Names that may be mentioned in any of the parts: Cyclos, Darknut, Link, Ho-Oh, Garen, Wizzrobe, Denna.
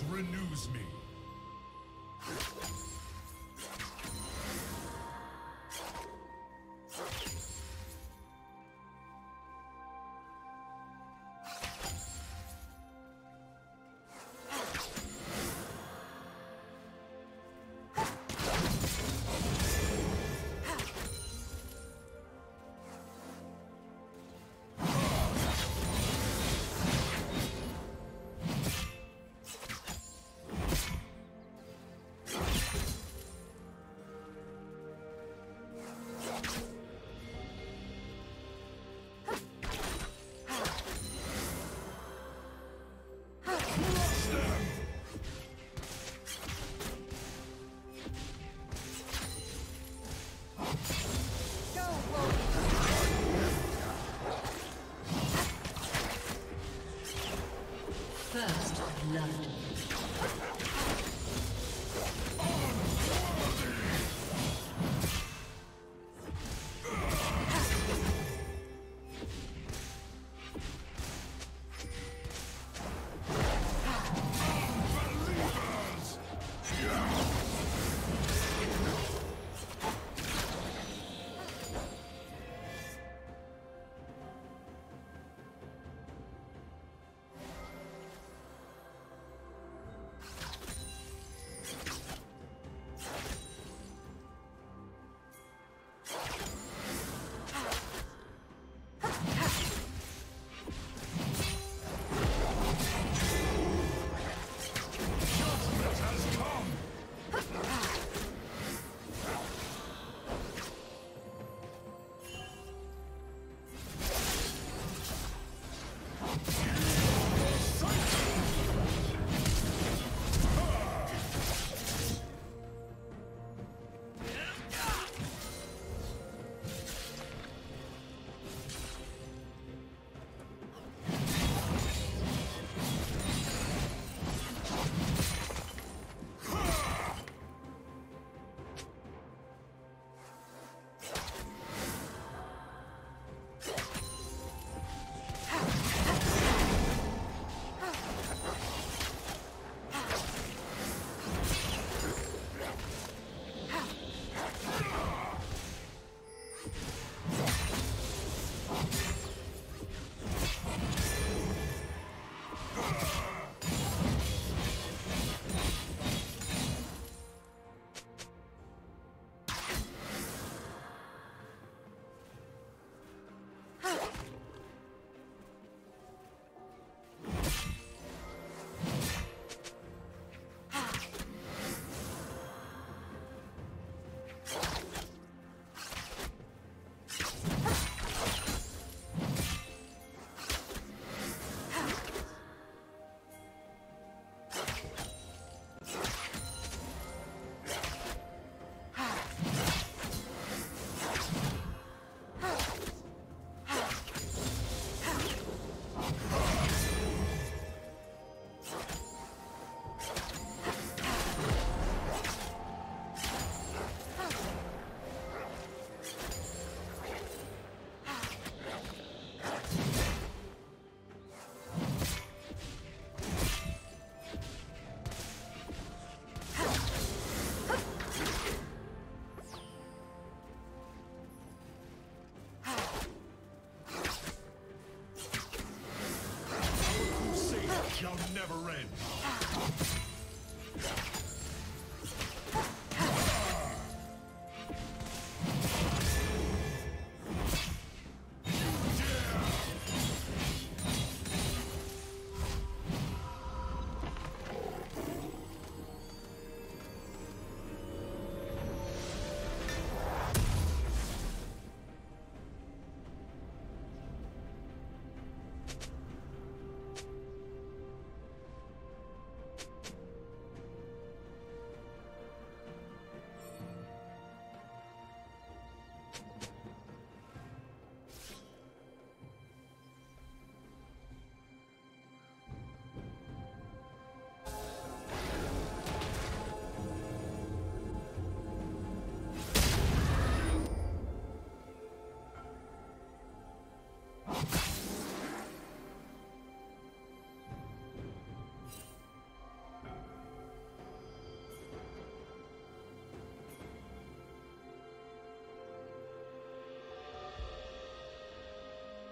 force renews me.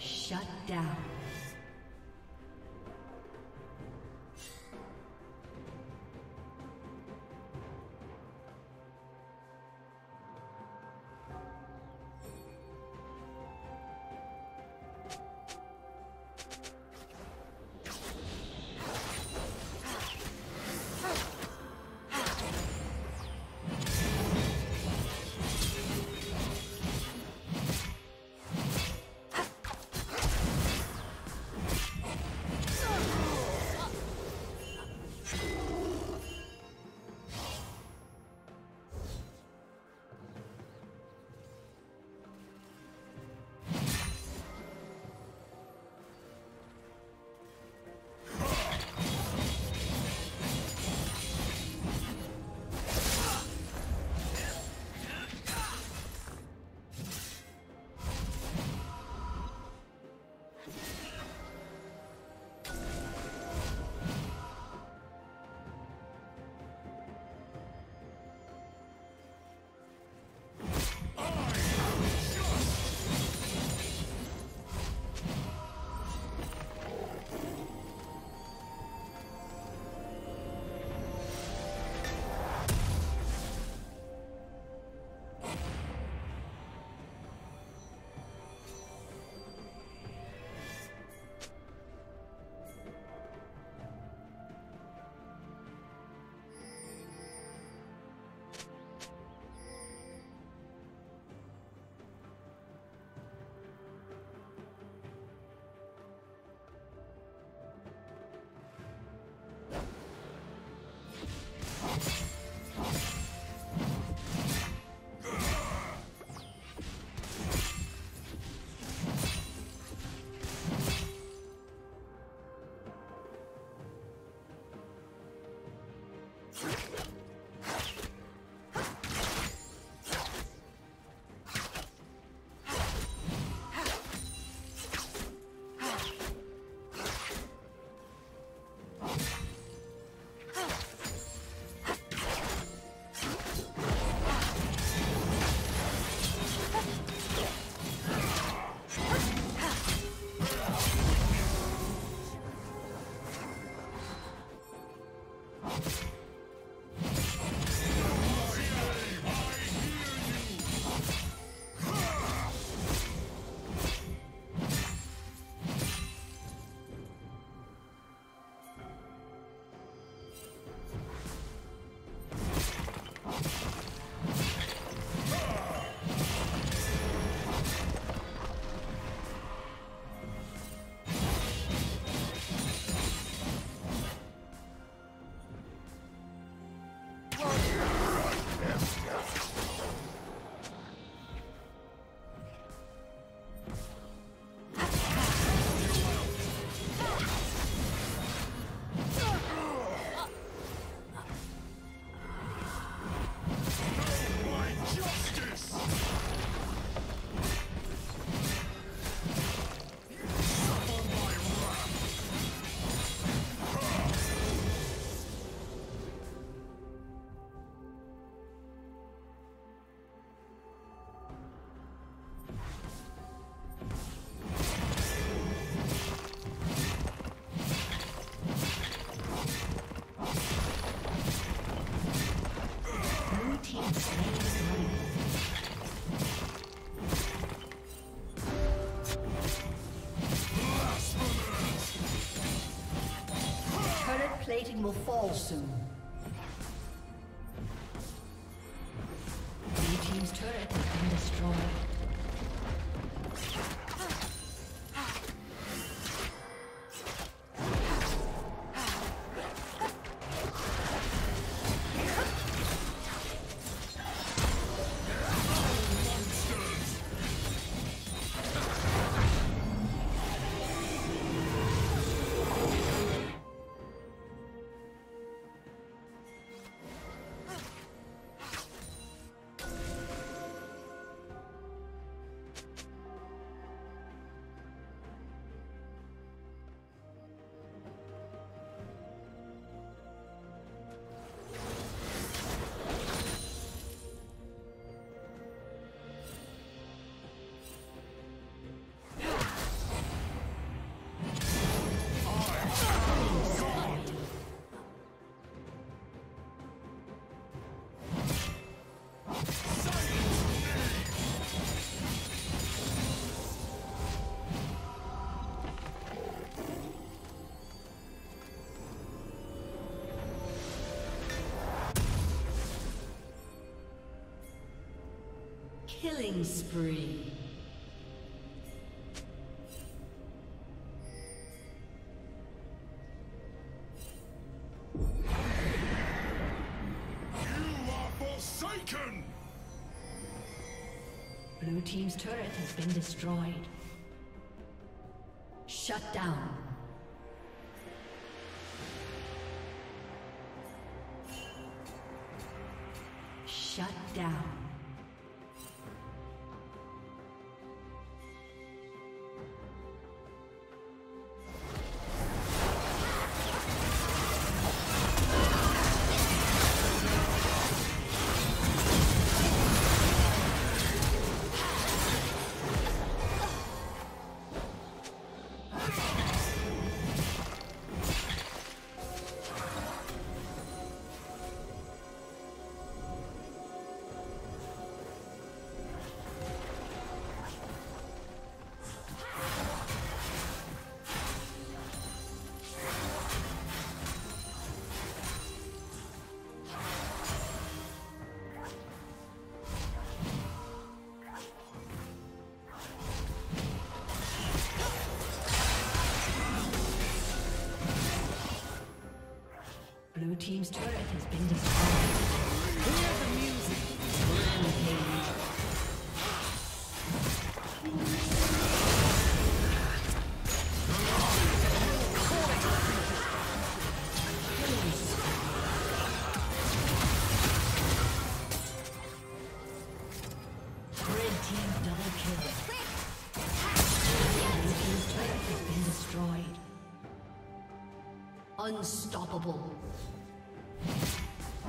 Shut down. will fall soon. Blue team's turret has been destroyed. Killing spree. You are forsaken. Blue team's turret has been destroyed. Shut down. Shut down. Blue team's turret has been destroyed. Hear the music. Rampage. Unstoppable. Blue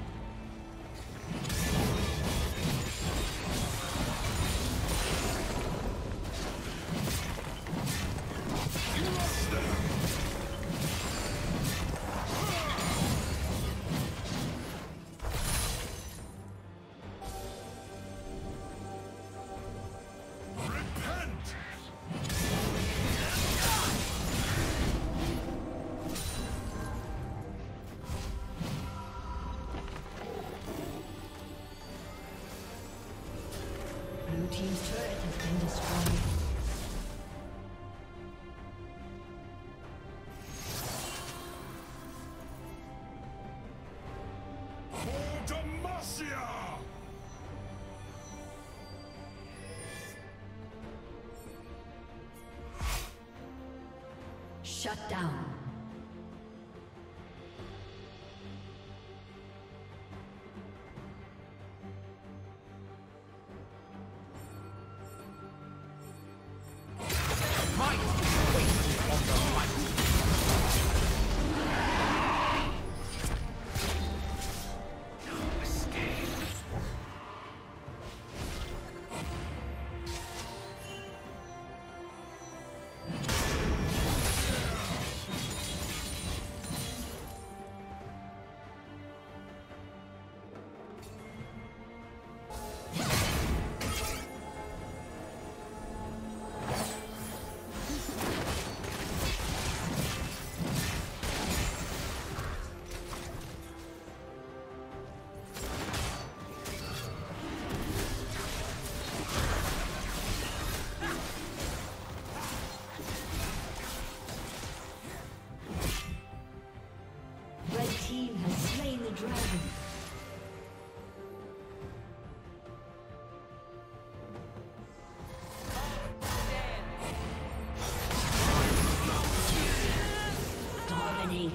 Team's turret has been destroyed. For Demacia! Shut down.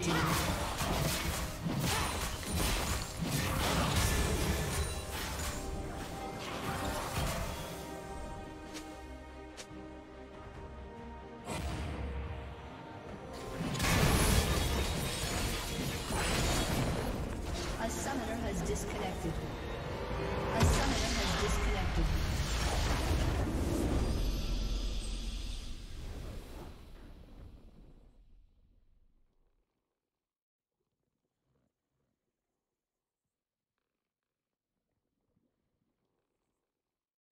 team.